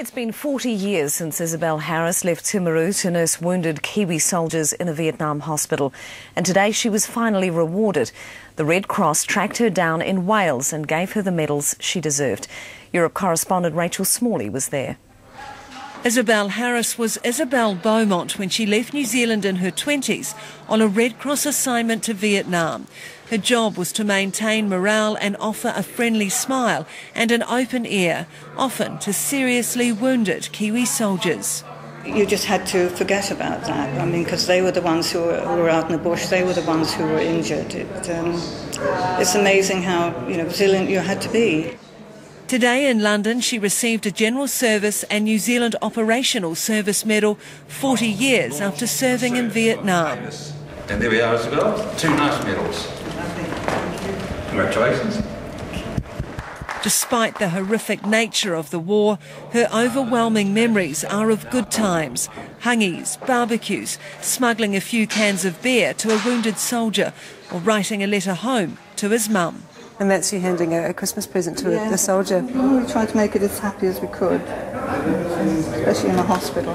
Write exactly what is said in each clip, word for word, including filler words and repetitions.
It's been forty years since Isabel Harris left Timaru to nurse wounded Kiwi soldiers in a Vietnam hospital, and today she was finally rewarded. The Red Cross tracked her down in Wales and gave her the medals she deserved. Europe correspondent Rachel Smalley was there. Isabel Harris was Isabel Beaumont when she left New Zealand in her twenties on a Red Cross assignment to Vietnam. Her job was to maintain morale and offer a friendly smile and an open ear, often to seriously wounded Kiwi soldiers. You just had to forget about that, I mean, because they were the ones who were, who were out in the bush, they were the ones who were injured. It, um, it's amazing how, you know, resilient you had to be. Today in London, she received a General Service and New Zealand Operational Service Medal forty years after serving in Vietnam. And there we are, Isabel, two nice medals. Congratulations. Despite the horrific nature of the war, her overwhelming memories are of good times. Hungies, barbecues, smuggling a few cans of beer to a wounded soldier, or writing a letter home to his mum. And that's you handing a Christmas present to yeah. a, a soldier. We tried to make it as happy as we could, especially in the hospital.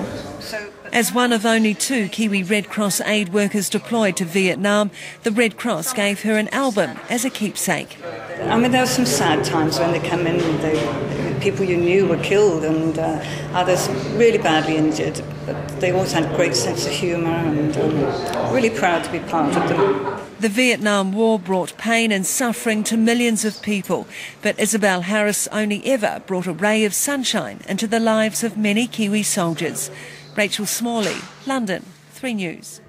As one of only two Kiwi Red Cross aid workers deployed to Vietnam, the Red Cross gave her an album as a keepsake. I mean, there were some sad times when they came in, they, people you knew were killed and uh, others really badly injured, but they always had a great sense of humour and um, really proud to be part of them. The Vietnam War brought pain and suffering to millions of people, but Isabel Harris only ever brought a ray of sunshine into the lives of many Kiwi soldiers. Rachel Smalley, London, three News.